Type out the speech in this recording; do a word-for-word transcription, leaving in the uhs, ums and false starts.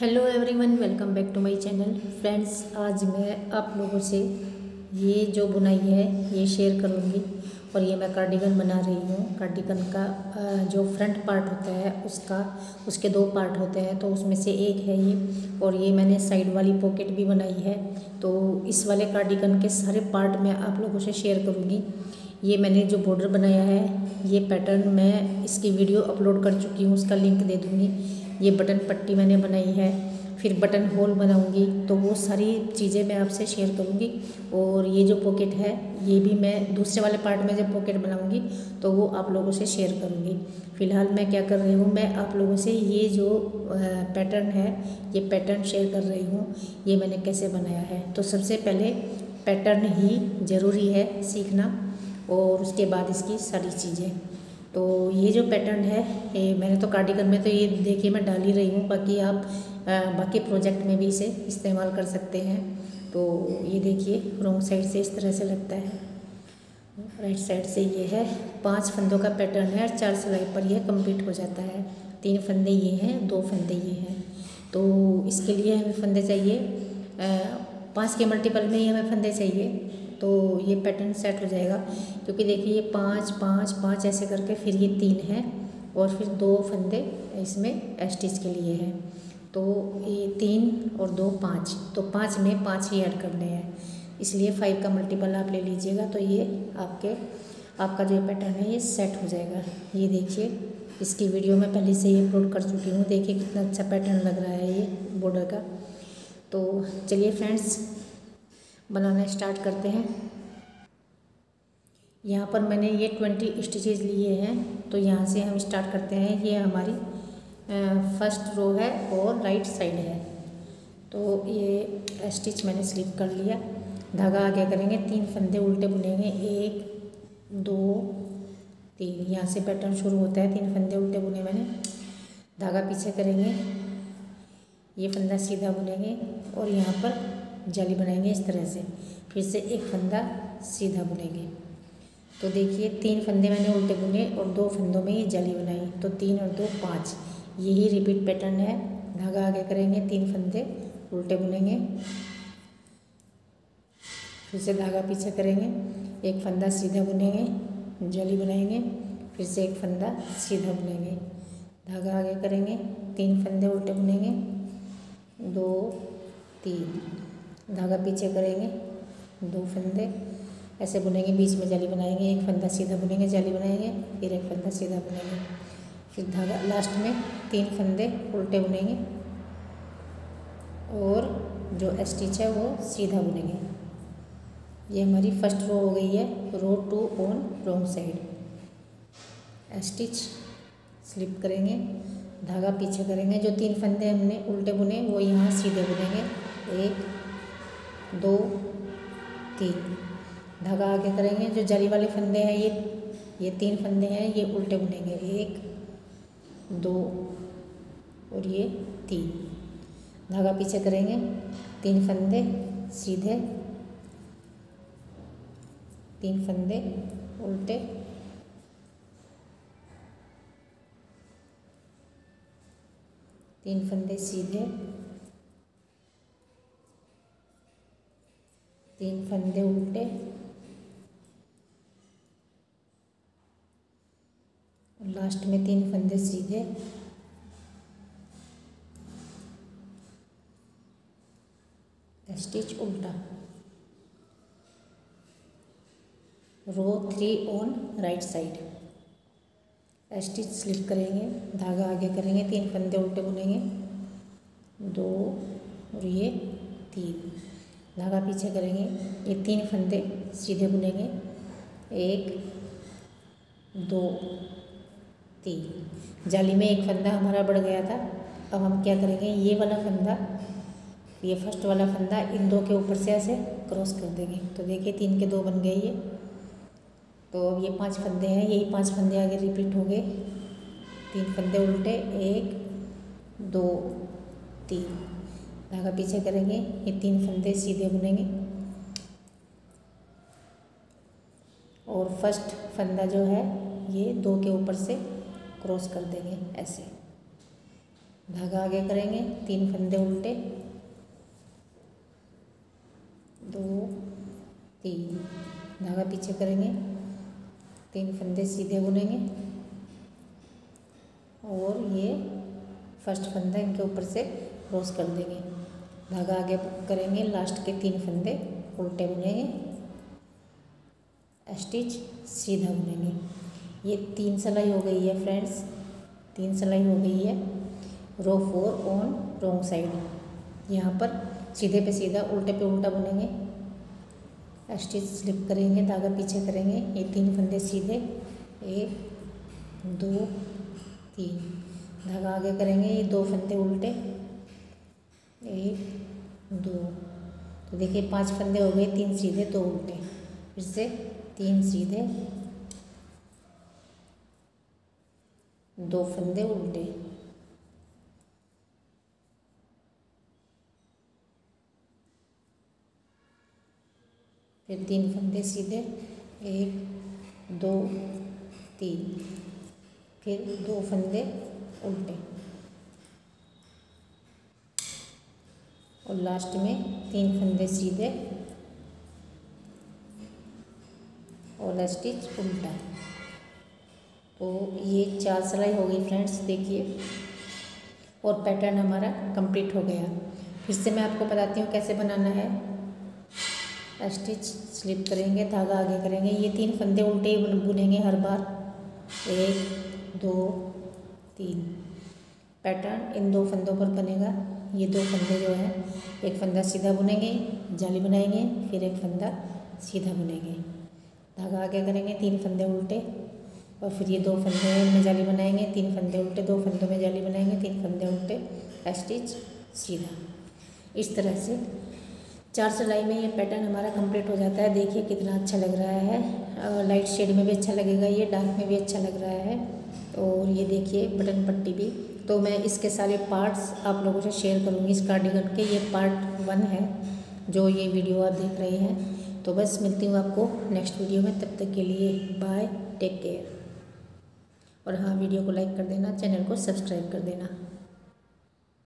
Hello everyone, welcome back to my channel. Friends, आज मैं आप लोगों से ये जो बुनाई है ये शेयर करूँगी। और ये मैं कार्डिगन बना रही हूँ। कार्डिगन का जो फ्रंट पार्ट होता है उसका उसके दो पार्ट होते हैं, तो उसमें से एक है ये। और ये मैंने साइड वाली पॉकेट भी बनाई है। तो इस वाले कार्डिगन के सारे पार्ट मैं आप लोगों से शेयर करूँगी। ये मैंने जो बॉर्डर बनाया है ये पैटर्न मैं इसकी वीडियो अपलोड कर चुकी हूँ, उसका लिंक दे दूँगी। ये बटन पट्टी मैंने बनाई है, फिर बटन होल बनाऊंगी, तो वो सारी चीज़ें मैं आपसे शेयर करूंगी। और ये जो पॉकेट है ये भी मैं दूसरे वाले पार्ट में जब पॉकेट बनाऊंगी तो वो आप लोगों से शेयर करूंगी। फ़िलहाल मैं क्या कर रही हूँ, मैं आप लोगों से ये जो पैटर्न है ये पैटर्न शेयर कर रही हूँ, ये मैंने कैसे बनाया है। तो सबसे पहले पैटर्न ही ज़रूरी है सीखना, और उसके बाद इसकी सारी चीज़ें। तो ये जो पैटर्न है ये मैंने तो कार्डिगन में तो ये देखिए मैं डाल ही रही हूँ, बाकी आप आ, बाकी प्रोजेक्ट में भी इसे इस्तेमाल कर सकते हैं। तो ये देखिए रॉन्ग साइड से इस तरह से लगता है, राइट साइड से ये है। पांच फंदों का पैटर्न है और चार सिलाई पर यह कंप्लीट हो जाता है। तीन फंदे ये हैं, दो फंदे ये हैं। तो इसके लिए हमें फंदे चाहिए पाँच के मल्टीपल में ही हमें फंदे चाहिए, तो ये पैटर्न सेट हो जाएगा। क्योंकि देखिए ये पाँच पाँच पाँच ऐसे करके फिर ये तीन है, और फिर दो फंदे इसमें स्टिच के लिए हैं। तो ये तीन और दो पाँच, तो पाँच में पाँच ही ऐड करने हैं, इसलिए फाइव का मल्टीपल आप ले लीजिएगा। तो ये आपके आपका जो पैटर्न है ये सेट हो जाएगा। ये देखिए इसकी वीडियो मैं पहले से ही अपलोड कर चुकी हूँ। देखिए कितना अच्छा पैटर्न लग रहा है ये बॉर्डर का। तो चलिए फ्रेंड्स बनाना स्टार्ट करते हैं। यहाँ पर मैंने ये ट्वेंटी स्टिचेज लिए हैं, तो यहाँ से हम स्टार्ट करते हैं। ये हमारी फर्स्ट रो है और राइट साइड है। तो ये स्टिच मैंने स्लिप कर लिया। धागा आगे करेंगे, तीन फंदे उल्टे बुनेंगे, एक दो तीन। यहाँ से पैटर्न शुरू होता है। तीन फंदे उल्टे बुने मैंने, धागा पीछे करेंगे, ये फंदा सीधा बुनेंगे और यहाँ पर जाली बनाएंगे इस तरह से। फिर से एक फंदा सीधा बुनेंगे। तो देखिए तीन फंदे मैंने उल्टे बुने और दो फंदों में ये जाली बनाई, तो तीन और दो पाँच। यही रिपीट पैटर्न है। धागा आगे करेंगे, तीन फंदे उल्टे बुनेंगे, फिर से धागा पीछे करेंगे, एक फंदा सीधा बुनेंगे, जाली बनाएंगे, फिर से एक फंदा सीधा बुनेंगे, धागा आगे करेंगे, तीन फंदे उल्टे बुनेंगे, दो तीन, धागा पीछे करेंगे, दो फंदे ऐसे बुनेंगे, बीच में जाली बनाएंगे, एक फंदा सीधा बुनेंगे, जाली बनाएंगे, फिर एक फंदा सीधा बुनेंगे, फिर धागा, लास्ट में तीन फंदे उल्टे बुनेंगे और जो स्टिच है वो सीधा बुनेंगे। ये हमारी फर्स्ट रो हो गई है, row two on wrong side. Stitch slip करेंगे, धागा पीछे करेंगे। जो तीन फंदे हमने उल्टे बुने वो यहाँ सीधे बुनेंगे, एक दो तीन। धागा आगे करेंगे, जो जाली वाले फंदे हैं ये ये तीन फंदे हैं ये उल्टे बुनेंगे, एक दो और ये तीन। धागा पीछे करेंगे, तीन फंदे सीधे, तीन फंदे उल्टे, तीन फंदे सीधे, तीन फंदे उल्टे, लास्ट में तीन फंदे सीधे, स्टिच उल्टा। Row three on right side. Stitch slip करेंगे, धागा आगे करेंगे, तीन फंदे उल्टे बुनेंगे, दो और ये तीन। धागा पीछे करेंगे, ये तीन फंदे सीधे बुनेंगे, एक दो तीन। जाली में एक फंदा हमारा बढ़ गया था। अब हम क्या करेंगे, ये वाला फंदा, ये फर्स्ट वाला फंदा इन दो के ऊपर से ऐसे क्रॉस कर देंगे। तो देखिए तीन के दो बन गए ये। तो अब ये पांच फंदे हैं, यही पांच फंदे आगे रिपीट हो गए। तीन फंदे उल्टे, एक दो तीन। धागा पीछे करेंगे, ये तीन फंदे सीधे बुनेंगे और फर्स्ट फंदा जो है ये दो के ऊपर से क्रॉस कर देंगे ऐसे। धागा आगे करेंगे, तीन फंदे उल्टे, दो तीन, धागा पीछे करेंगे, तीन फंदे सीधे बुनेंगे और ये फर्स्ट फंदा इनके ऊपर से क्रॉस कर देंगे, धागा आगे करेंगे, लास्ट के तीन फंदे उल्टे बुनेंगे, स्टिच सीधा बुनेंगे। ये तीन सिलाई हो गई है फ्रेंड्स, तीन सिलाई हो गई है row four on wrong side. यहाँ पर सीधे पे सीधा, उल्टे पे उल्टा बुनेंगे, स्टिच स्लिप करेंगे, धागा पीछे करेंगे, ये तीन फंदे सीधे, एक दो तीन, धागा आगे करेंगे, ये दो फंदे उल्टे, एक दो, तो देखिए पांच फंदे हो गए, तीन सीधे दो उल्टे, फिर से तीन सीधे दो फंदे उल्टे, फिर तीन फंदे सीधे, एक दो तीन, फिर दो फंदे उल्टे और लास्ट में तीन फंदे सीधे और स्टिच उल्टा। तो ये चार सिलाई हो गई फ्रेंड्स, देखिए, और पैटर्न हमारा कंप्लीट हो गया। फिर से मैं आपको बताती हूँ कैसे बनाना है। स्टिच स्लिप करेंगे, धागा आगे करेंगे, ये तीन फंदे उल्टे ही बुनेंगे हर बार, एक दो तीन। पैटर्न इन दो फंदों पर बनेगा, ये दो फंदे जो है, एक फंदा सीधा बुनेंगे, जाली बनाएंगे, फिर एक फंदा सीधा बुनेंगे, धागा आगे करेंगे, तीन फंदे उल्टे, और फिर ये दो फंदे में जाली बनाएंगे, तीन फंदे उल्टे, दो फंदों में जाली बनाएंगे, तीन फंदे उल्टे, स्टिच सीधा। इस तरह से चार सिलाई में ये पैटर्न हमारा कंप्लीट हो जाता है। देखिए कितना अच्छा लग रहा है, लाइट शेड में भी अच्छा लगेगा, ये डार्क में भी अच्छा लग रहा है। और ये देखिए बटन पट्टी भी, तो मैं इसके सारे पार्ट्स आप लोगों से शेयर करूँगी इस कार्डिगन के। ये पार्ट वन है जो ये वीडियो आप देख रहे हैं। तो बस मिलती हूँ आपको नेक्स्ट वीडियो में, तब तक के लिए बाय, टेक केयर। और हाँ, वीडियो को लाइक कर देना, चैनल को सब्सक्राइब कर देना।